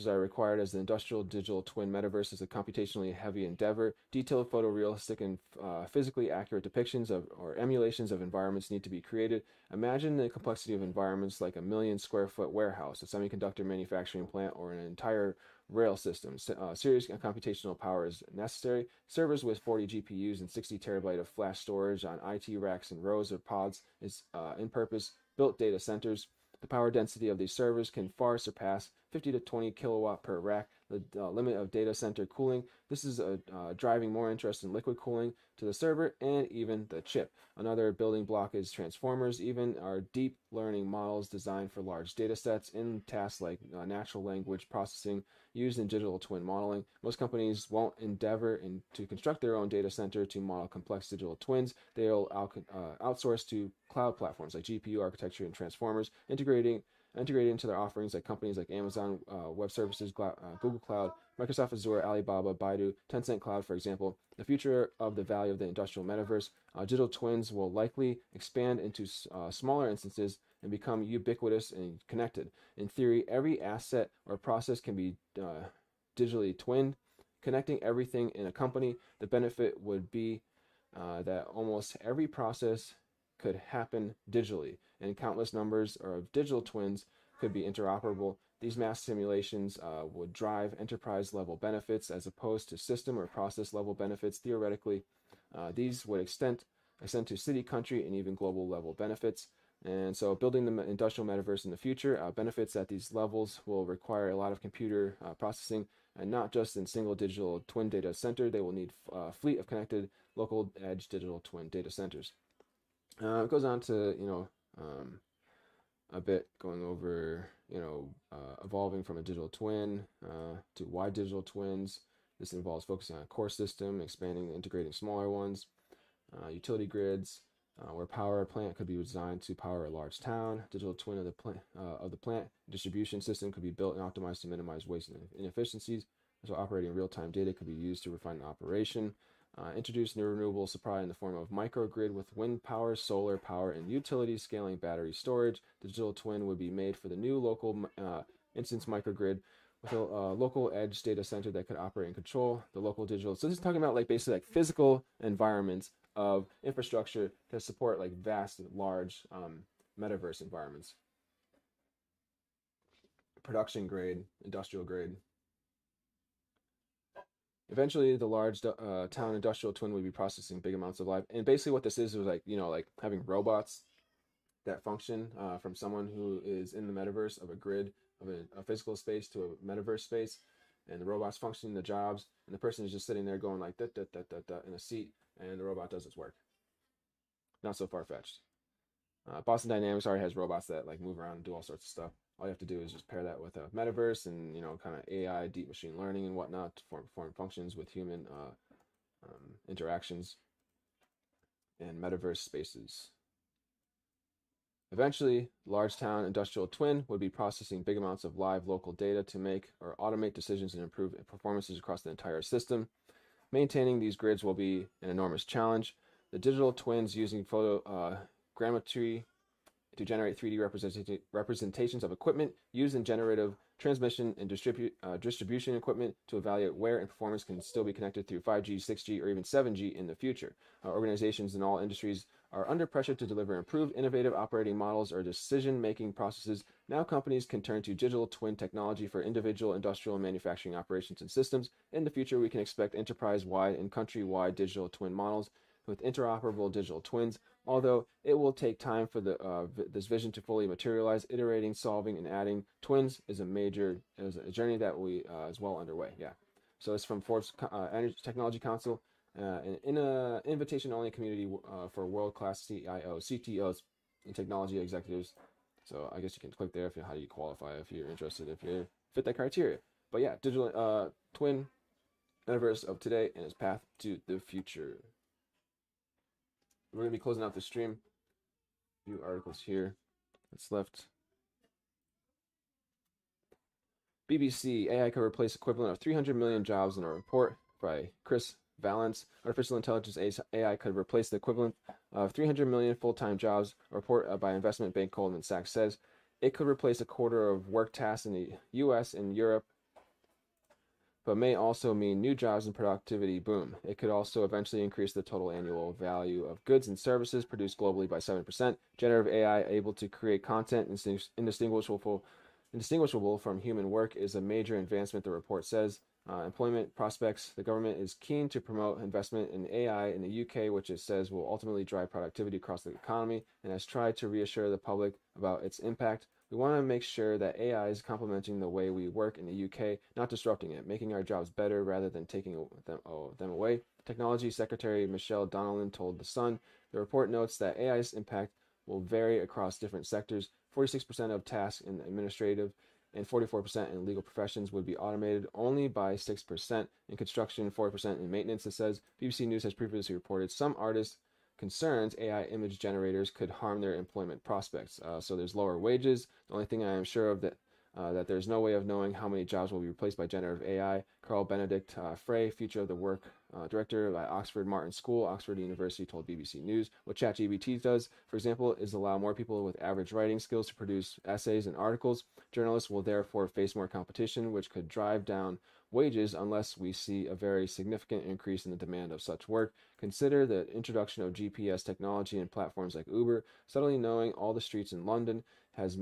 are required as the industrial digital twin metaverse is a computationally heavy endeavor. Detailed, photorealistic, and physically accurate depictions of or emulations of environments need to be created. Imagine the complexity of environments like a 1,000,000 square foot warehouse, a semiconductor manufacturing plant, or an entire rail system. Serious computational power is necessary. Servers with 40 GPUs and 60 terabyte of flash storage on IT racks and rows of pods is in purpose built data centers. The power density of these servers can far surpass 50 to 20 kilowatt per rack, the limit of data center cooling. This is driving more interest in liquid cooling to the server and even the chip. Another building block is transformers. Even our deep learning models designed for large data sets in tasks like natural language processing used in digital twin modeling. Most companies won't endeavor to construct their own data center to model complex digital twins. They'll outsource to cloud platforms like GPU architecture and transformers, integrated into their offerings like companies like Amazon Web Services, Google Cloud, Microsoft Azure, Alibaba, Baidu, Tencent Cloud, for example. The future of the value of the industrial metaverse, digital twins will likely expand into smaller instances and become ubiquitous and connected. In theory, every asset or process can be digitally twinned, connecting everything in a company. The benefit would be that almost every process could happen digitally, and countless numbers of digital twins could be interoperable. These mass simulations would drive enterprise-level benefits as opposed to system or process-level benefits. Theoretically, these would extend to city, country, and even global-level benefits. And so building the industrial metaverse in the future, benefits at these levels will require a lot of computer processing, and not just in single digital twin data center. They will need a fleet of connected local edge digital twin data centers. It goes on to, a bit going over, evolving from a digital twin to why digital twins. This involves focusing on a core system, expanding and integrating smaller ones, utility grids, where power plant could be designed to power a large town. Digital twin of the plant, distribution system could be built and optimized to minimize waste and inefficiencies. So operating real-time data could be used to refine the operation. Introduce new renewable supply in the form of microgrid with wind power, solar power, and utility scaling battery storage. The digital twin would be made for the new local instance microgrid with a local edge data center that could operate and control the local digital. So this is talking about like basically like physical environments of infrastructure to support like vast, large metaverse environments. Production grade, industrial grade. Eventually, the large town industrial twin would be processing big amounts of live. And basically what this is like, like having robots that function from someone who is in the metaverse of a grid, of a physical space to a metaverse space. And the robots functioning the jobs. And the person is just sitting there going like da, da, da, da, da, in a seat. And the robot does its work. Not so far-fetched. Boston Dynamics already has robots that like move around and do all sorts of stuff. All you have to do is just pair that with a metaverse and, kind of AI, deep machine learning and whatnot to perform functions with human interactions and metaverse spaces. Eventually, large town industrial twin would be processing big amounts of live local data to make or automate decisions and improve performances across the entire system. Maintaining these grids will be an enormous challenge. The digital twins using photogrammetry to generate 3D representations of equipment, used in generative transmission and distribution equipment to evaluate where and performance can still be connected through 5G, 6G, or even 7G in the future. Organizations in all industries are under pressure to deliver improved, innovative operating models or decision-making processes. Now companies can turn to digital twin technology for individual industrial and manufacturing operations and systems. In the future, we can expect enterprise-wide and country-wide digital twin models with interoperable digital twins. Although it will take time for the this vision to fully materialize, iterating, solving, and adding twins is a journey that is well underway. Yeah, so it's from Forbes Energy Technology Council, in an invitation-only community for world-class CIOs, CTOs, and technology executives. So I guess you can click there if you how do you qualify if you're interested, if you fit that criteria. But yeah, digital twin metaverse of today and its path to the future. We're gonna be closing out the stream. A few articles here. That's left. BBC, AI could replace equivalent of 300 million jobs in a report by Chris Valence. Artificial intelligence AI could replace the equivalent of 300 million full-time jobs, a report by investment bank Goldman Sachs says. It could replace a quarter of work tasks in the U.S. and Europe, but may also mean new jobs and productivity boom. It could also eventually increase the total annual value of goods and services produced globally by 7%. Generative AI able to create content indistinguishable from human work is a major advancement, the report says. Employment prospects. The government is keen to promote investment in AI in the UK, which it says will ultimately drive productivity across the economy, and has tried to reassure the public about its impact. We want to make sure that AI is complementing the way we work in the UK, not disrupting it, making our jobs better rather than taking them away. Technology Secretary Michelle Donnellan told The Sun. The report notes that AI's impact will vary across different sectors. 46% of tasks in administrative and 44% in legal professions would be automated, only by 6% in construction, 4% in maintenance, it says. BBC News has previously reported some artists' concerns AI image generators could harm their employment prospects. So there's lower wages. The only thing I am sure of that there's no way of knowing how many jobs will be replaced by generative AI. Carl Benedict Frey, Future of the Work Director at Oxford Martin School, Oxford University, told BBC News. What ChatGPT does, for example, is allow more people with average writing skills to produce essays and articles. Journalists will therefore face more competition, which could drive down wages unless we see a very significant increase in the demand of such work. Consider the introduction of GPS technology and platforms like Uber. Suddenly knowing all the streets in London has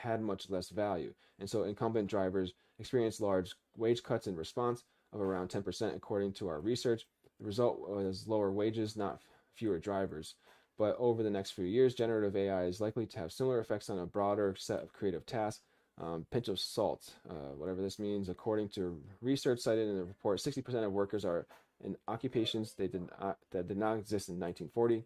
had much less value, and so incumbent drivers experienced large wage cuts in response of around 10%, according to our research. The result was lower wages, not fewer drivers. But over the next few years, generative AI is likely to have similar effects on a broader set of creative tasks. Pinch of salt, whatever this means. According to research cited in the report, 60% of workers are in occupations that did not exist in 1940.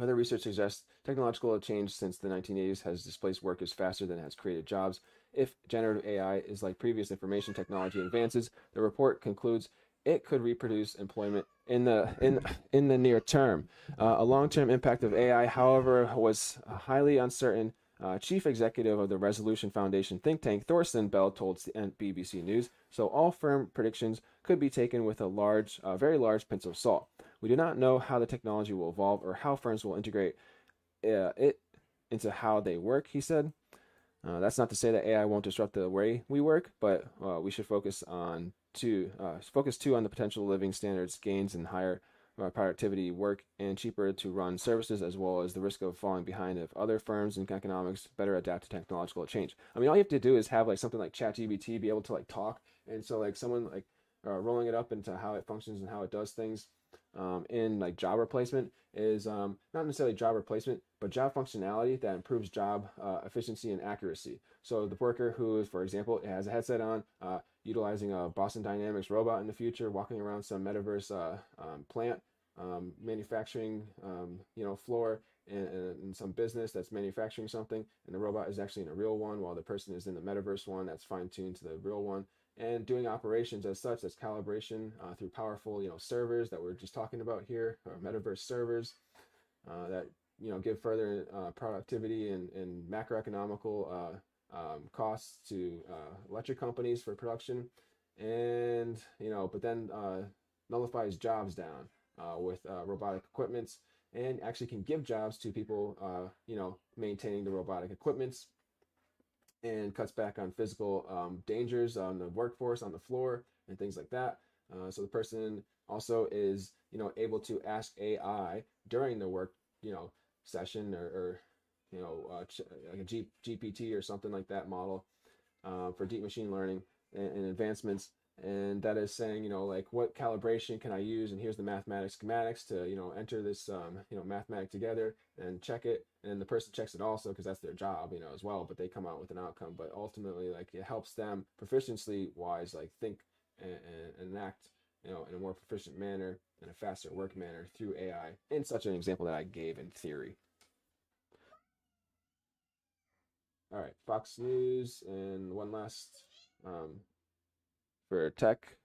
Other research suggests technological change since the 1980s has displaced workers faster than it has created jobs. If generative AI is like previous information technology advances, the report concludes, it could reproduce employment in the near term. A long-term impact of AI, however, was highly uncertain. Chief executive of the Resolution Foundation think tank, Thorsten Bell, told BBC News, so all firm predictions could be taken with a very large pinch of salt. We do not know how the technology will evolve or how firms will integrate it into how they work, he said. That's not to say that AI won't disrupt the way we work, but we should focus on the potential living standards gains and higher productivity, work, and cheaper to run services, as well as the risk of falling behind if other firms and economics better adapt to technological change. I mean, all you have to do is have like something like ChatGPT be able to like talk, and so like someone like rolling it up into how it functions and how it does things in like job replacement is not necessarily job replacement, but job functionality that improves job efficiency and accuracy. So the worker who is, for example, has a headset on, utilizing a Boston Dynamics robot in the future, walking around some metaverse plant, manufacturing floor in some business that's manufacturing something, and the robot is actually in a real one while the person is in the metaverse one that's fine-tuned to the real one, and doing operations as such as calibration through powerful servers that we're just talking about here, or metaverse servers that give further productivity and macroeconomical costs to electric companies for production, and but then nullifies jobs down with robotic equipments, and actually can give jobs to people maintaining the robotic equipments, and cuts back on physical dangers on the workforce on the floor and things like that. So the person also is able to ask AI during the work session like a GPT or something like that model for deep machine learning and advancements, and that is saying like what calibration can I use, and here's the mathematic schematics to enter this mathematic together and check it, and then the person checks it also because that's their job as well, but they come out with an outcome. But ultimately, like, it helps them proficiency wise, like think and act in a more proficient manner and a faster work manner through AI, in such an example that I gave in theory. All right, Fox News and one last for tech.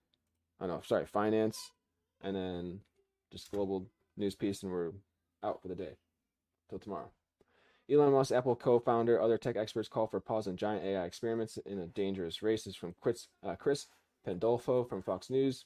Oh, no, sorry, finance. And then just global news piece, and we're out for the day. Till tomorrow. Elon Musk, Apple co-founder, other tech experts call for pause on giant AI experiments in a dangerous race. This is from Chris Pandolfo from Fox News.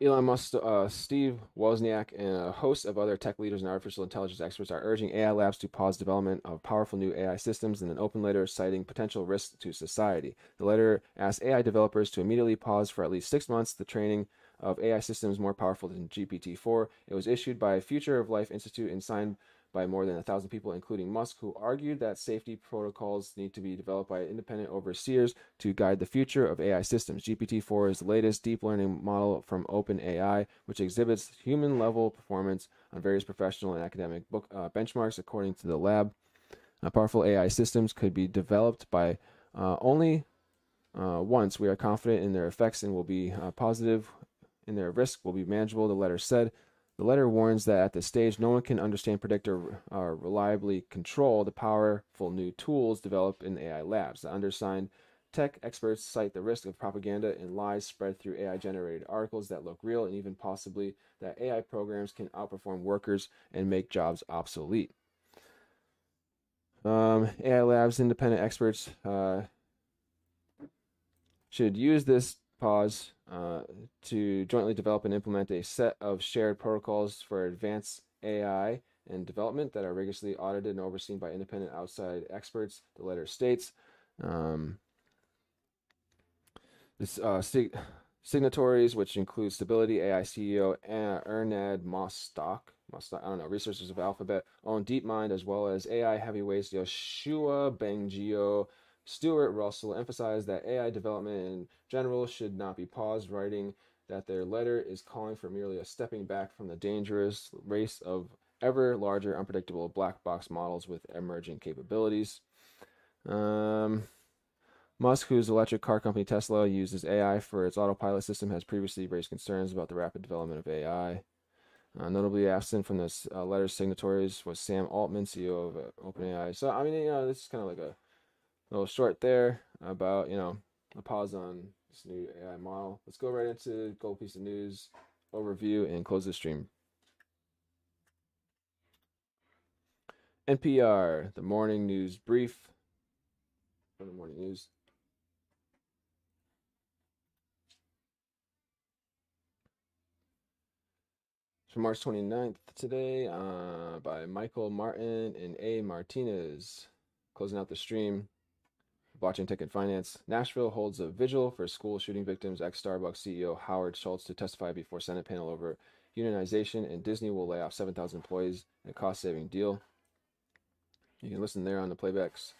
Elon Musk, Steve Wozniak, and a host of other tech leaders and artificial intelligence experts are urging AI labs to pause development of powerful new AI systems in an open letter citing potential risks to society. The letter asks AI developers to immediately pause for at least 6 months the training of AI systems more powerful than GPT-4. It was issued by Future of Life Institute and signed by more than 1,000 people, including Musk, who argued that safety protocols need to be developed by independent overseers to guide the future of AI systems. GPT-4 is the latest deep learning model from OpenAI, which exhibits human-level performance on various professional and academic benchmarks, according to the lab. Powerful AI systems could be developed by once we are confident in their effects and will be positive in their risk will be manageable, the letter said. The letter warns that at this stage, no one can understand, predict, or reliably control the powerful new tools developed in AI labs. The undersigned tech experts cite the risk of propaganda and lies spread through AI-generated articles that look real and even possibly that AI programs can outperform workers and make jobs obsolete. AI labs, independent experts should use this pause to jointly develop and implement a set of shared protocols for advanced AI and development that are rigorously audited and overseen by independent outside experts, the letter states. Signatories, which include Stability AI CEO Ernad Mostak, I don't know, researchers of Alphabet, own DeepMind, as well as AI heavyweights Yoshua Bengio, Stuart Russell emphasized that AI development in general should not be paused, writing that their letter is calling for merely a stepping back from the dangerous race of ever larger, unpredictable black box models with emerging capabilities. Musk, whose electric car company Tesla uses AI for its autopilot system, has previously raised concerns about the rapid development of AI. Notably absent from this letter's signatories was Sam Altman, CEO of OpenAI. So, I mean, you know, this is kind of like a little short there about, you know, a pause on this new AI model. Let's go right into Gold Piece of News overview and close the stream. NPR, the morning news brief. From the morning news. It's from March 29th today by Michael Martin and A. Martinez. Closing out the stream. Blockchain Tech and Finance. Nashville holds a vigil for school shooting victims. Ex-Starbucks CEO Howard Schultz to testify before Senate panel over unionization, and Disney will lay off 7,000 employees in a cost-saving deal. You can listen there on the playbacks.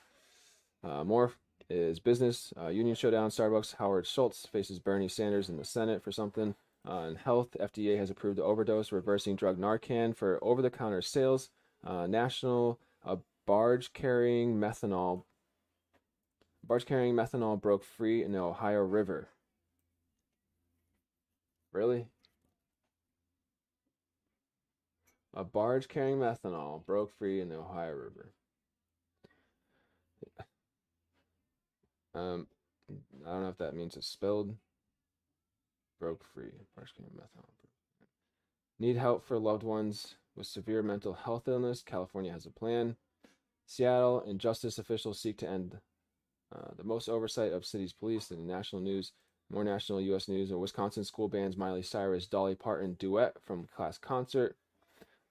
More is business. Union showdown. Starbucks. Howard Schultz faces Bernie Sanders in the Senate for something. On health, FDA has approved the overdose, reversing drug Narcan for over-the-counter sales. National, a barge carrying methanol. Barge carrying methanol broke free in the Ohio River. Really? A barge carrying methanol broke free in the Ohio River. I don't know if that means it's spilled. Broke free. Barge carrying methanol. Need help for loved ones with severe mental health illness. California has a plan. Seattle and justice officials seek to end the most oversight of city's police in national news. More national U.S. news. A Wisconsin school bans Miley Cyrus, Dolly Parton duet from class concert.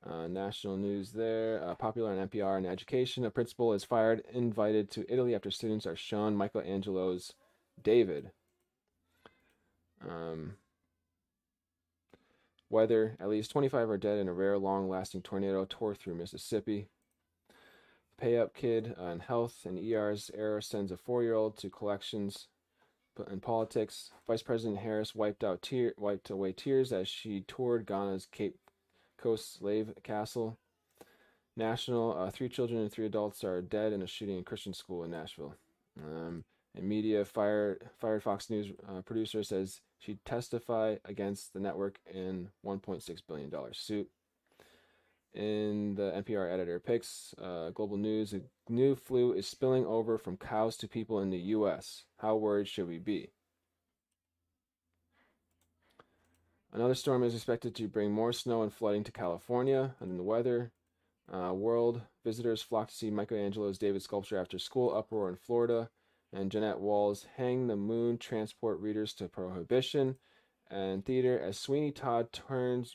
National news there. Popular on NPR in education. A principal is fired, invited to Italy after students are shown Michelangelo's David. Weather. At least 25 are dead in a rare, long-lasting tornado tore through Mississippi. Pay up kid on health and ER's error sends a 4-year-old to collections. In politics, Vice President Harris wiped away tears as she toured Ghana's Cape Coast slave castle. National, 3 children and 3 adults are dead in a shooting in a Christian school in Nashville. And media, fired Fox News producer says she'd testify against the network in $1.6 billion suit. in the NPR editor picks, global news, the new flu is spilling over from cows to people in the U.S. How worried should we be? Another storm is expected to bring more snow and flooding to California. And in the weather world, visitors flock to see Michelangelo's David sculpture after school uproar in Florida. And Jeanette Wall's Hang the Moon transport readers to prohibition and theater as Sweeney Todd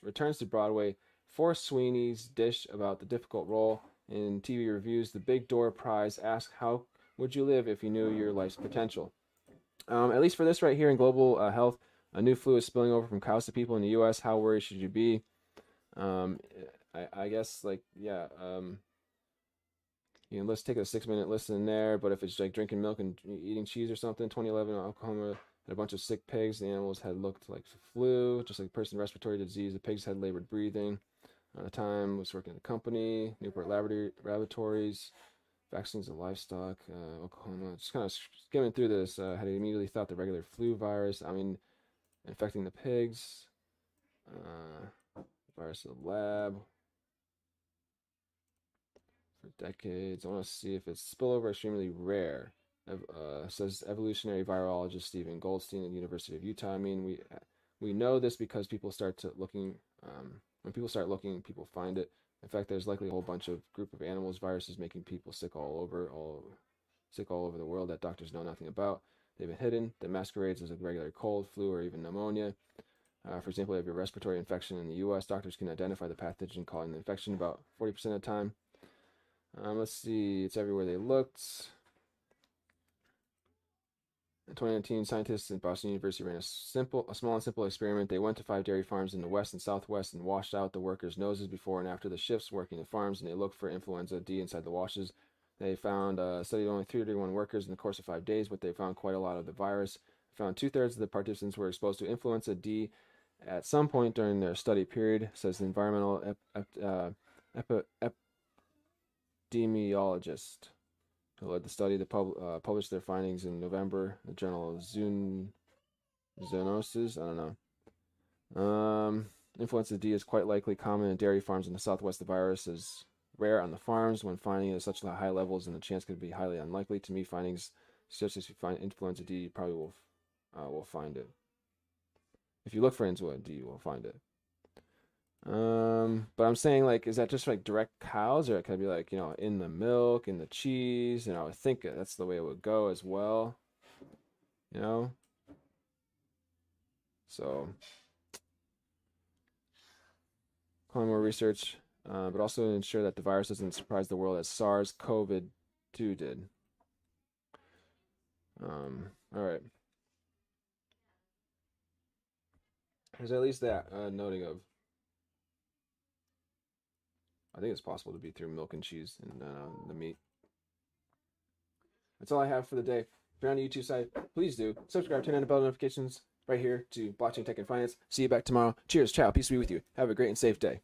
returns to Broadway. For Sweeney's dish about the difficult role in TV reviews, the Big Door Prize asks, how would you live if you knew your life's potential? At least for this right here in global health, a new flu is spilling over from cows to people in the U.S. How worried should you be? I guess, like, yeah, you know, let's take a 6-minute listen there. But if it's like drinking milk and eating cheese or something, 2011 in Oklahoma, a bunch of sick pigs. The animals had looked like flu, just like a person, respiratory disease. The pigs had labored breathing. At the time, was working at a company, Newport Laboratories, vaccines and livestock, Oklahoma. Just kind of skimming through this, had immediately thought the regular flu virus, I mean, infecting the pigs, virus of the lab. For decades, I want to see if it's spillover extremely rare. Says evolutionary virologist Stephen Goldstein at the University of Utah. I mean, we know this because people start to looking. When people start looking, people find it. In fact, there's likely a whole bunch of group of animals viruses making people sick all over the world that doctors know nothing about. They've been hidden. That masquerades as a regular cold, flu, or even pneumonia. For example, if you have a respiratory infection in the U.S., doctors can identify the pathogen causing the infection about 40% of the time. Let's see, it's everywhere they looked. In 2019, scientists at Boston University ran a small and simple experiment. They went to 5 dairy farms in the West and Southwest and washed out the workers' noses before and after the shifts working the farms, and they looked for influenza D inside the washes. They found studied only 31 workers in the course of 5 days, but they found quite a lot of the virus. They found 2/3 of the participants were exposed to influenza D at some point during their study period, says the environmental epidemiologist who led the study. That published their findings in November in the Journal of Zoonoses. I don't know. Influenza D is quite likely common in dairy farms in the Southwest. The virus is rare on the farms when finding it at such high levels, and the chance could be highly unlikely. To me, findings such as you find influenza D, you probably will find it. If you look for influenza D, you will find it. But I'm saying, like, is that just like direct cows, or it could be like, you know, in the milk, in the cheese, and I would think that's the way it would go as well, you know? So, calling more research, but also to ensure that the virus doesn't surprise the world as SARS-CoV-2 did. All right. There's at least that noting of. I think it's possible to be through milk and cheese and the meat. That's all I have for the day. If you're on the YouTube side, please do subscribe, turn on the bell notifications right here to Blockchain Tech and Finance. See you back tomorrow. Cheers, ciao, peace be with you. Have a great and safe day.